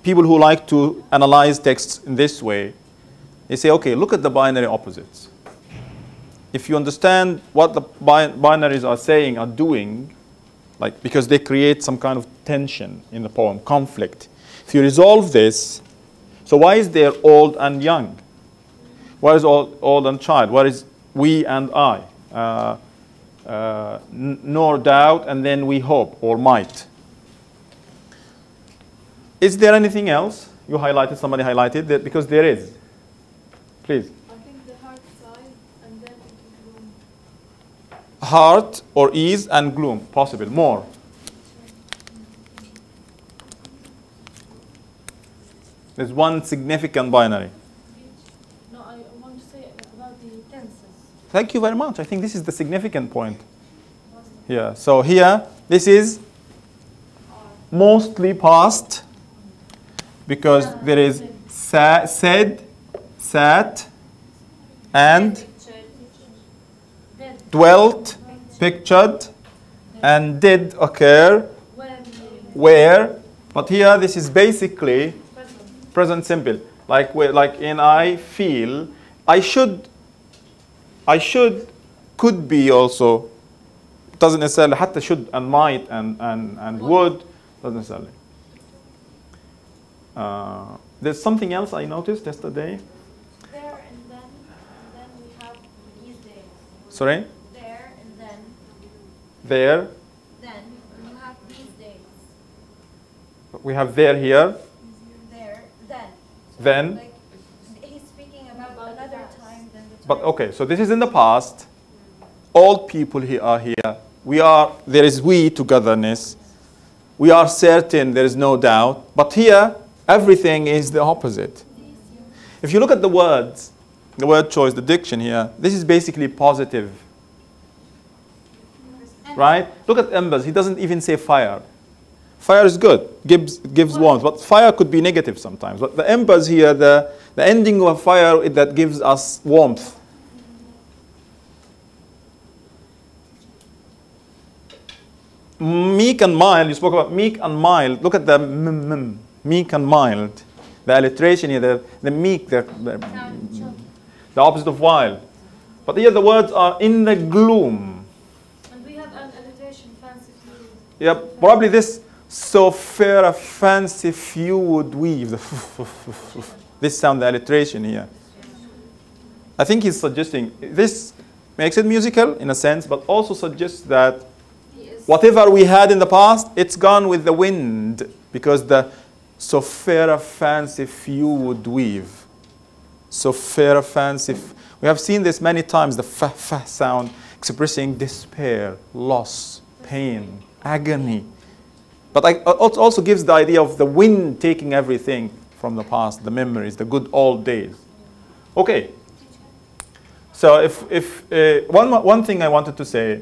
people who like to analyze texts in this way, they say, okay, look at the binary opposites. If you understand what the bi binaries are saying, are doing, like because they create some kind of tension in the poem, conflict. If you resolve this, so why is there old and young? Why is old, old and child? Why is we and I? Uh, uh, nor doubt, and then we hope or might. Is there anything else you highlighted, somebody highlighted that? Because there is. Please. I think the heart side and then into gloom. Heart or ease and gloom, possible. More. There's one significant binary. No, I want to say about the tenses. Thank you very much. I think this is the significant point. Yeah, so here, this is mostly past because there is sa said, sat, and dwelt, pictured, and did occur, where, but here this is basically present simple, like like in I feel, I should, I should, could be also, doesn't necessarily, حتى should and might and and and would, doesn't necessarily. Uh, there's something else I noticed yesterday. There and then, and then we have these days. Sorry. There and then. There. Then we have these days. We have there here. Then, like, he's speaking about another time than the time. But okay, so this is in the past. All people here are here. We are, there is we togetherness. We are certain, there is no doubt. But here, everything is the opposite. If you look at the words, the word choice, the diction here, this is basically positive. Right? Look at embers. He doesn't even say fire. Fire is good, gives, gives warmth, but fire could be negative sometimes. But the embers here, the, the ending of fire, it, that gives us warmth. Meek and mild, you spoke about meek and mild. Look at the mm, mm, meek and mild. The alliteration here, the, the meek, the, the, the opposite of wild. But here the words are in the gloom. And we have an alliteration, fancy gloom. Yep, probably this. So fair a fancy few would weave. This sound, the alliteration here. I think he's suggesting, this makes it musical in a sense, but also suggests that whatever we had in the past, it's gone with the wind. Because the so fair a fancy few would weave. So fair a fancy. We have seen this many times, the fa fa sound expressing despair, loss, pain, agony. But it also gives the idea of the wind taking everything from the past, the memories, the good old days. Okay. So if, if uh, one, one thing I wanted to say,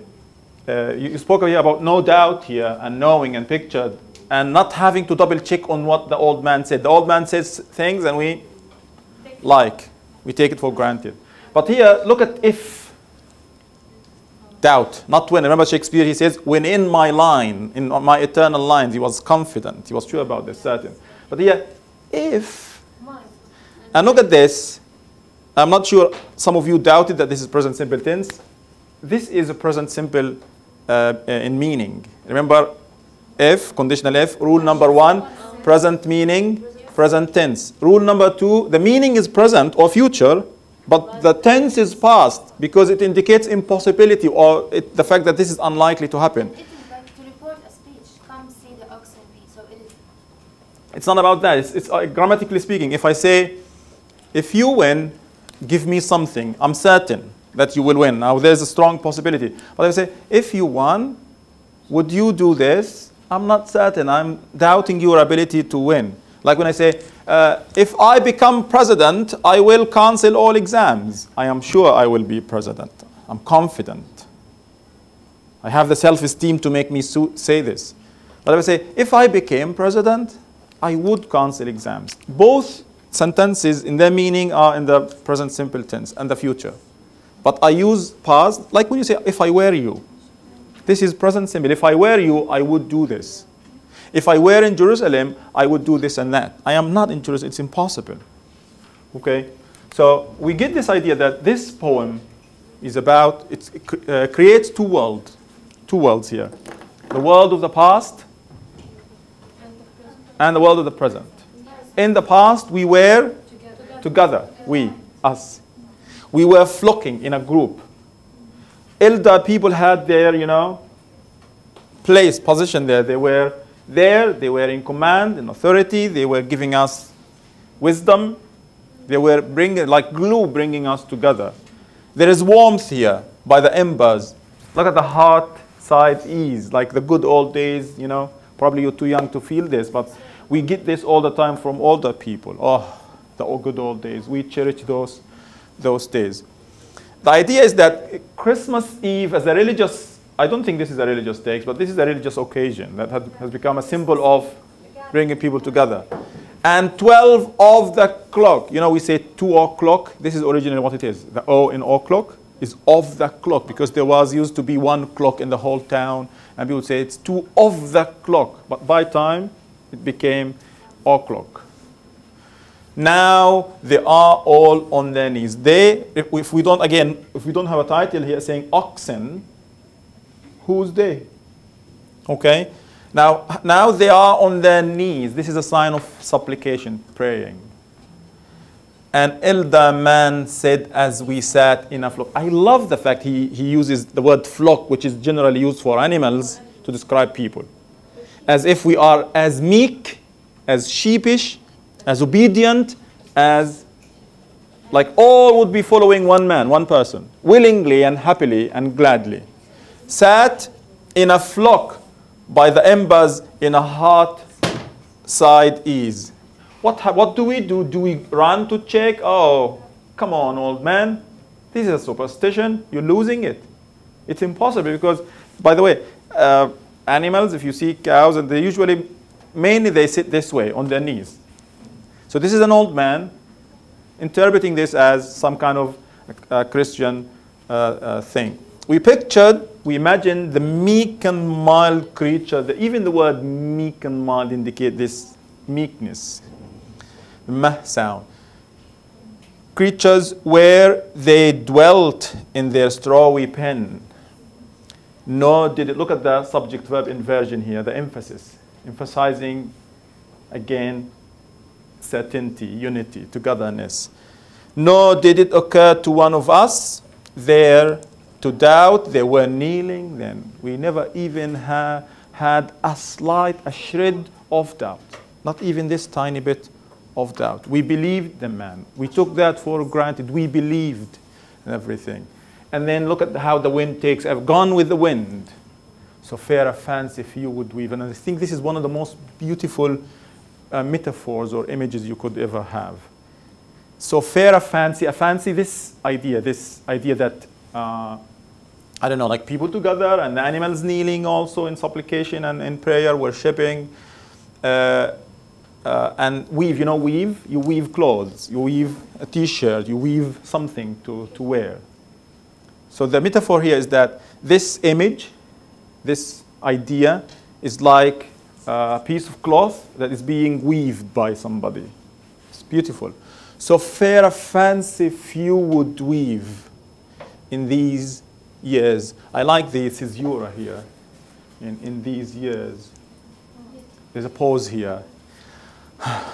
uh, you, you spoke here about no doubt here and knowing and pictured and not having to double check on what the old man said. The old man says things and we like, we take it for granted. But here, look at if. Doubt, not when. Remember Shakespeare, he says, when in my line, in my eternal lines, he was confident. He was sure about this, certain. But here, if, and look at this. I'm not sure some of you doubted that this is present simple tense. This is a present simple uh, in meaning. Remember, if, conditional if, rule number one, present meaning, present tense. Rule number two, the meaning is present or future, but the tense is past because it indicates impossibility or it, the fact that this is unlikely to happen. It is like to report a speech, come see the oxen be, so it is. It's not about that. It's, it's uh, grammatically speaking. If I say, if you win, give me something. I'm certain that you will win. Now, there's a strong possibility. But I say, if you won, would you do this? I'm not certain. I'm doubting your ability to win. Like when I say, uh, if I become president, I will cancel all exams. I am sure I will be president. I'm confident. I have the self-esteem to make me so say this. But I would say, if I became president, I would cancel exams. Both sentences in their meaning are in the present simple tense and the future. But I use past, like when you say, if I were you. This is present simple. If I were you, I would do this. If I were in Jerusalem, I would do this and that. I am not in Jerusalem. It's impossible. Okay? So we get this idea that this poem is about, it's, it uh, creates two worlds. Two worlds here. The world of the past and the world of the present. In the past, we were together. together. We, us. We were flocking in a group. elder people had their, you know, place, position there. They were there, they were in command, in authority, they were giving us wisdom. They were bringing, like glue, bringing us together. There is warmth here by the embers. Look at the heart side ease, like the good old days, you know. Probably you're too young to feel this, but we get this all the time from older people. Oh, the good old days. We cherish those, those days. The idea is that Christmas Eve as a religious, I don't think this is a religious text, but this is a religious occasion that had, has become a symbol of bringing people together. And twelve of the clock, you know, we say two o'clock. This is originally what it is. The O in o'clock is of the clock, because there was used to be one clock in the whole town, and people say it's two of the clock. But by time, it became o'clock. Now they are all on their knees. They, if, if we don't, again, if we don't have a title here saying oxen, who's they? Okay. Now, now they are on their knees. This is a sign of supplication, praying. An elder man said, as we sat in a flock. I love the fact he, he uses the word flock, which is generally used for animals, to describe people. As if we are as meek, as sheepish, as obedient, as like all would be following one man, one person, willingly and happily and gladly. Sat in a flock by the embers in a heart side ease. What, what do we do? Do we run to check? Oh, come on, old man. This is a superstition. You're losing it. It's impossible because, by the way, uh, animals, if you see cows, and they usually, mainly they sit this way, on their knees. So this is an old man interpreting this as some kind of uh, Christian uh, uh, thing. We pictured, we imagined the meek and mild creature. The, even the word meek and mild indicate this meekness. Mah sound. Creatures where they dwelt in their strawy pen. Nor did it. Look at the subject-verb inversion here, the emphasis. Emphasizing, again, certainty, unity, togetherness. Nor did it occur to one of us there to doubt. They were kneeling then. We never even ha had a slight, a shred of doubt. Not even this tiny bit of doubt. We believed the man. We took that for granted. We believed in everything. And then look at how the wind takes. I've gone with the wind. So fair a fancy few would weave. And I think this is one of the most beautiful uh, metaphors or images you could ever have. So fair a fancy. A fancy, this idea, this idea that uh, I don't know, like people together and the animals kneeling also in supplication and in prayer, worshipping. Uh, uh, and weave, you know, weave, you weave clothes, you weave a t-shirt, you weave something to, to wear. So the metaphor here is that this image, this idea is like a piece of cloth that is being weaved by somebody. It's beautiful. So fair a fancy few would weave in these years. I like the caesura here, in, in these years. There's a pause here,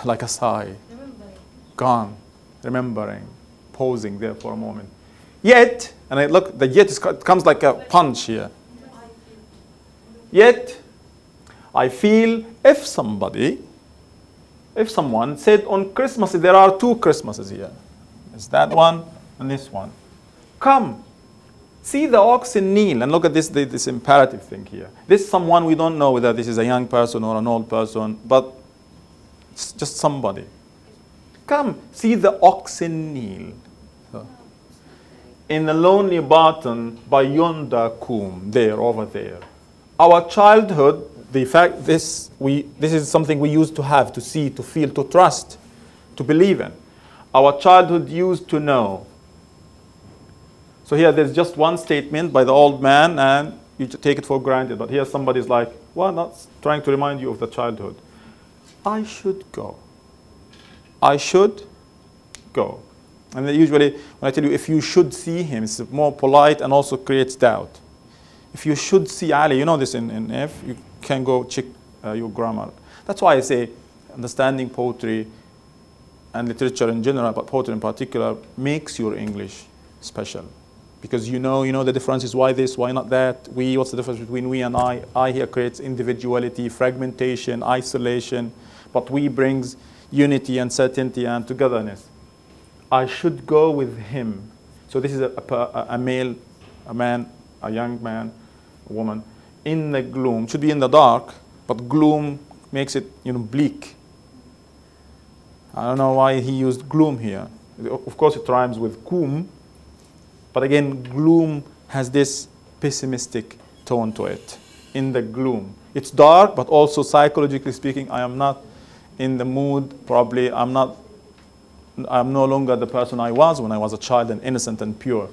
like a sigh. Remembering. Gone, remembering, pausing there for a moment. Yet, and I look, the yet is, comes like a punch here. Yet, I feel if somebody, if someone said on Christmas, there are two Christmases here. There's that one and this one. Come, see the oxen kneel. And look at this, this imperative thing here. This someone, we don't know whether this is a young person or an old person, but it's just somebody. Come, see the oxen kneel. In the lonely barton by yonder coombe, there, over there. Our childhood, the fact this, we, this is something we used to have, to see, to feel, to trust, to believe in. Our childhood used to know. So here there's just one statement by the old man and you take it for granted. But here somebody's like, well, that's trying to remind you of the childhood. I should go. I should go. And then usually when I tell you if you should see him, it's more polite and also creates doubt. If you should see Ali, you know this in, in F, you can go check uh, your grammar. That's why I say understanding poetry and literature in general, but poetry in particular, makes your English special. because you know, you know the difference is why this, why not that, we, what's the difference between we and I? I here creates individuality, fragmentation, isolation, but we brings unity and certainty and togetherness. I should go with him. So this is a, a, a male, a man, a young man, a woman, in the gloom, should be in the dark, but gloom makes it, you know, bleak. I don't know why he used gloom here. Of course it rhymes with koom, but again, gloom has this pessimistic tone to it, in the gloom. It's dark, but also psychologically speaking, I am not in the mood, probably I'm not, I'm no longer the person I was when I was a child and innocent and pure.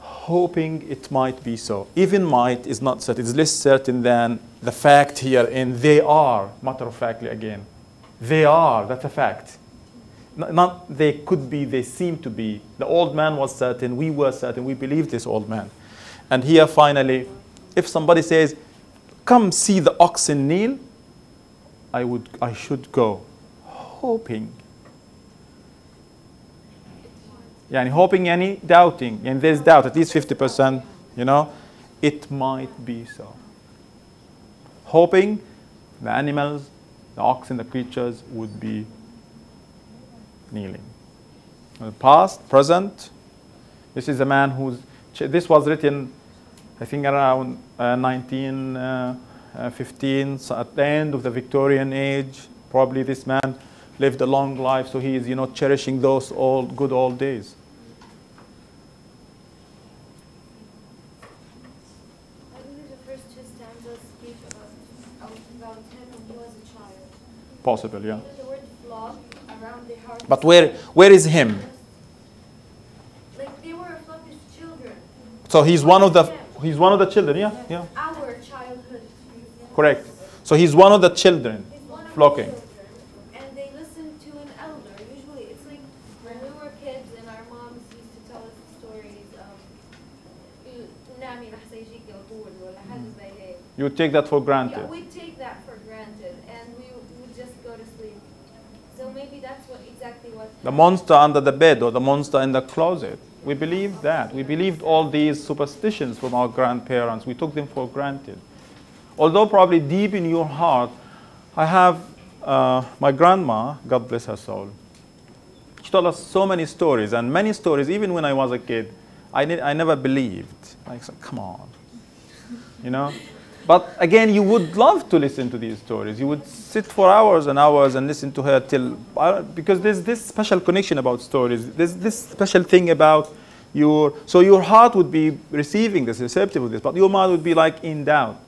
Hoping it might be so. Even might is not certain, it's less certain than the fact here in they are, matter of factly again. They are, that's a fact. Not they could be, they seem to be. The old man was certain, we were certain, we believed this old man. And here finally, if somebody says, come see the oxen kneel, I would, I should go, hoping. Yani hoping, yani doubting, and there's doubt, at least fifty percent, you know, it might be so. Hoping the animals, the oxen, the creatures would be kneeling. The past, present, this is a man who's, this was written, I think around uh, nineteen. Uh, Uh, fifteen, so at the end of the Victorian age, probably this man lived a long life, so he is, you know, cherishing those old, good old days. I believe the first two stanzas speak about, about him when he was a child. Possible, yeah. The word flock around the heart. But where, where is him? Like they were a flock of children. So he's one of the, he's one of the children, yeah, yeah. Our childhood. Correct. So he's one of the children, flocking. The children, and they listen to an elder. Usually it's like when we were kids and our moms used to tell us stories. Um, you take that for granted. Yeah, we take that for granted and we would just go to sleep. So maybe that's what exactly what happened. The monster under the bed or the monster in the closet. We believed that. We believed all these superstitions from our grandparents. We took them for granted. Although probably deep in your heart, I have uh, my grandma, God bless her soul, she told us so many stories, and many stories, even when I was a kid, I, ne I never believed. I said, come on, you know? But again, you would love to listen to these stories. You would sit for hours and hours and listen to her till, because there's this special connection about stories. There's this special thing about your, so your heart would be receiving this, receptive of this, but your mind would be like in doubt.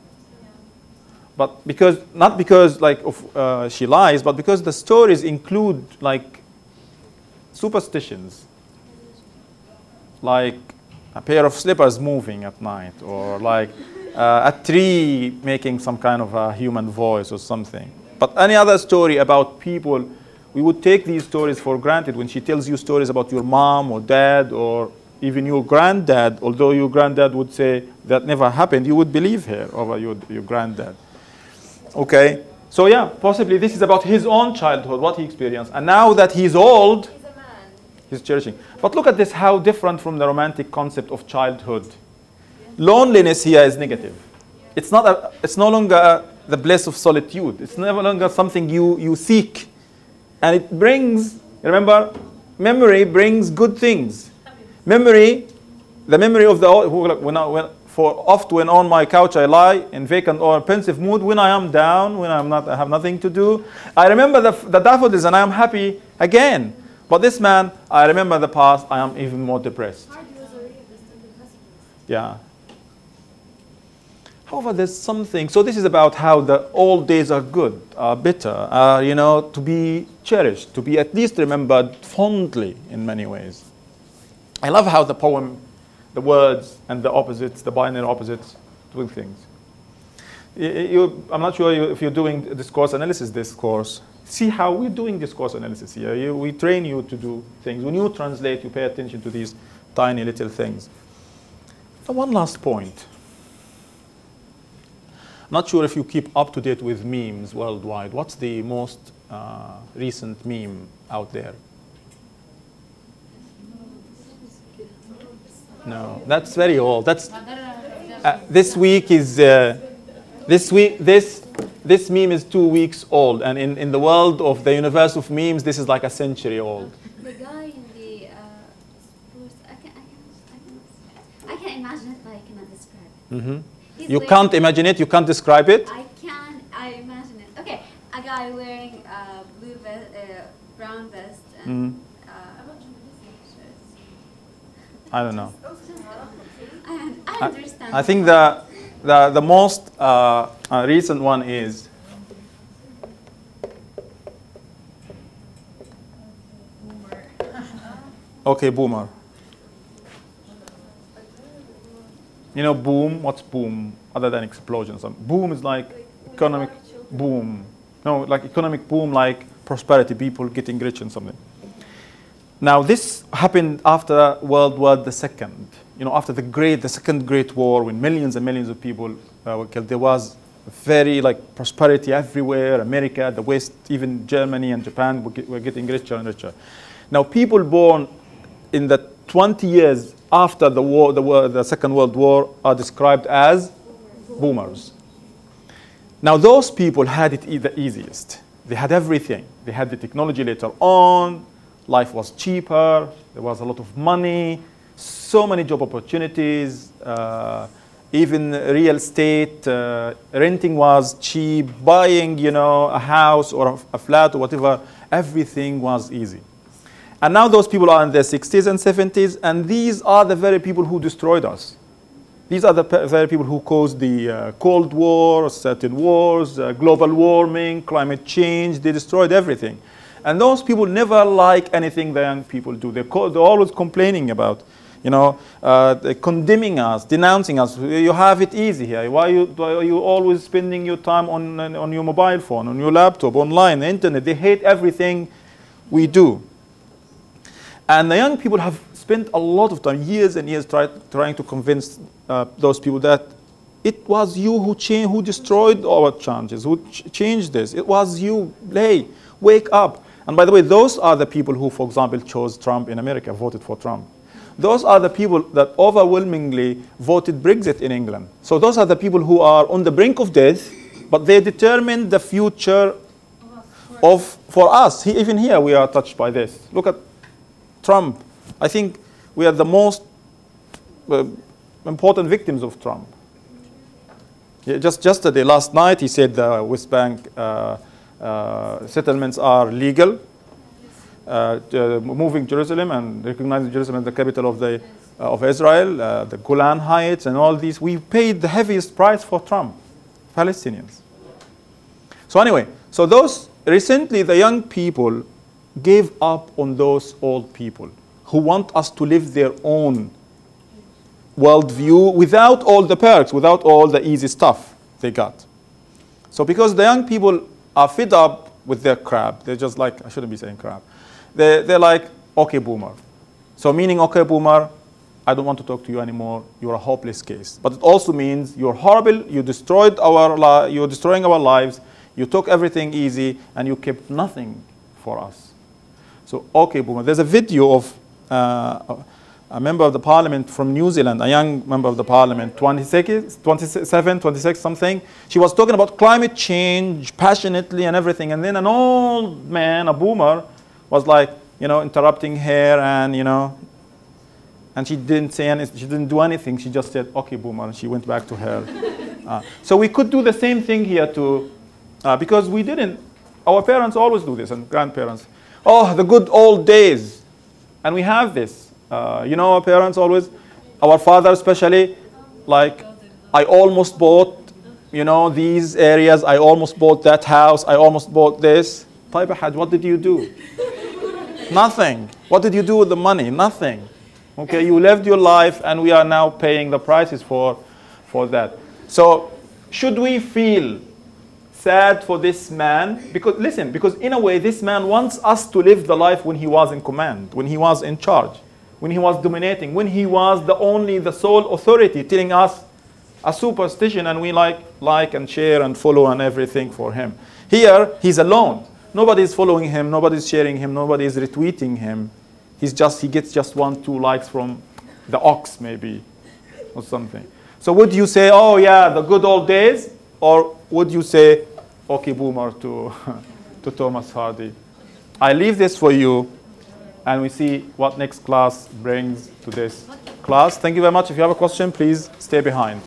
But because, not because like of, uh, she lies, but because the stories include like superstitions, like a pair of slippers moving at night, or like uh, a tree making some kind of a human voice or something. But any other story about people, we would take these stories for granted. When she tells you stories about your mom or dad or even your granddad, although your granddad would say that never happened, you would believe her over your, your granddad. Okay, so yeah, possibly this is about his own childhood, what he experienced. And now that he's old, he's, a man. he's cherishing. But look at this, how different from the romantic concept of childhood. Yeah. Loneliness here is negative. Yeah. It's, not a, it's no longer the bliss of solitude. It's no longer something you, you seek. And it brings, remember, memory brings good things. Memory, the memory of the old, when I, when, for oft when on my couch I lie in vacant or pensive mood, when I am down, when I am not, I have nothing to do, I remember the, the daffodils and I am happy again. But this man, I remember the past, I am even more depressed. Yeah. However, there's something, so this is about how the old days are good, are bitter, are, you know, to be cherished, to be at least remembered fondly in many ways. I love how the poem, the words and the opposites, the binary opposites, do things. You, you, I'm not sure you, if you're doing discourse analysis this course. See how we're doing discourse analysis here. You, we train you to do things. When you translate, you pay attention to these tiny little things. And one last point. I'm not sure if you keep up to date with memes worldwide. What's the most uh, recent meme out there? No, that's very old. That's uh, this week is uh, this week. This this meme is two weeks old, and in in the world of the universe of memes, this is like a century old. The guy in the uh, sports, I can I can I can imagine it, but I cannot describe it. Mm-hmm. You can't imagine it. You can't describe it. I can. I imagine it. Okay, a guy wearing a blue vest, uh, brown vest, and. Mm. I don't know. I understand. I, I think the, the, the most uh, uh, recent one is Boomer. Okay, Boomer. You know, boom, what's boom other than explosion? So boom is like, like economic boom. No, like economic boom, like prosperity, people getting rich and something. Now, this happened after World War the Second. You know, after the great, the Second Great War, when millions and millions of people uh, were killed, there was very like prosperity everywhere. America, the West, even Germany and Japan were, get, were getting richer and richer. Now, people born in the twenty years after the war, the, war, the Second World War, are described as boomers. Now, those people had it e- the easiest. They had everything. They had the technology later on. Life was cheaper, there was a lot of money, so many job opportunities, uh, even real estate, uh, renting was cheap, buying, you know, a house or a flat or whatever, everything was easy. And now those people are in their sixties and seventies, and these are the very people who destroyed us. These are the very people who caused the uh, Cold War, certain wars, uh, global warming, climate change, they destroyed everything. And those people never like anything the young people do. They're, co they're always complaining about, you know, uh, they're condemning us, denouncing us. You have it easy here. Why are you, why are you always spending your time on, on your mobile phone, on your laptop, online, the internet? They hate everything we do. And the young people have spent a lot of time, years and years, try, trying to convince uh, those people that it was you who, cha who destroyed our chances, who ch changed this. It was you. Hey, wake up. And by the way, those are the people who, for example, chose Trump in America, voted for Trump. Those are the people that overwhelmingly voted Brexit in England. So those are the people who are on the brink of death, but they determine the future of, for us. Even here, we are touched by this. Look at Trump. I think we are the most uh, important victims of Trump. Yeah, just yesterday, last night, he said the West Bank uh, Uh, settlements are legal, uh, uh, moving Jerusalem and recognizing Jerusalem as the capital of, the, uh, of Israel, uh, the Golan Heights and all these. We paid the heaviest price for Trump, Palestinians. So anyway, so those recently the young people gave up on those old people who want us to live their own worldview without all the perks, without all the easy stuff they got. So because the young people are fed up with their crap. They're just like, I shouldn't be saying crap. They're, they're like, okay, boomer. So meaning, okay, boomer, I don't want to talk to you anymore. You're a hopeless case. But it also means you're horrible. You destroyed our, you're destroying our lives. You took everything easy, and you kept nothing for us. So, okay, boomer. There's a video of uh, a member of the parliament from New Zealand, a young member of the parliament, twenty-six, twenty-seven, twenty-six, something. She was talking about climate change passionately and everything. And then an old man, a boomer, was like, you know, interrupting her and, you know, and she didn't say anything. She didn't do anything. She just said, okay, boomer. And she went back to her. uh, so we could do the same thing here too, uh, because we didn't. Our parents always do this and grandparents. Oh, the good old days. And we have this. Uh, you know, our parents always, our father especially, like, I almost bought, you know, these areas, I almost bought that house, I almost bought this. Taib Ahad, what did you do? Nothing. What did you do with the money? Nothing. Okay, you lived your life and we are now paying the prices for, for that. So, should we feel sad for this man? Because, listen, because in a way, this man wants us to live the life when he was in command, when he was in charge. When he was dominating, when he was the only, the sole authority, telling us a superstition, and we like, like and share and follow and everything for him. Here, he's alone. Nobody's following him. Nobody's sharing him. Nobody's retweeting him. He's just, he gets just one, two likes from the ox maybe, or something. So would you say, oh yeah, the good old days? Or would you say, okay, boomer to, to Thomas Hardy? I leave this for you, and we see what next class brings to this class. Thank you very much. If you have a question, please stay behind.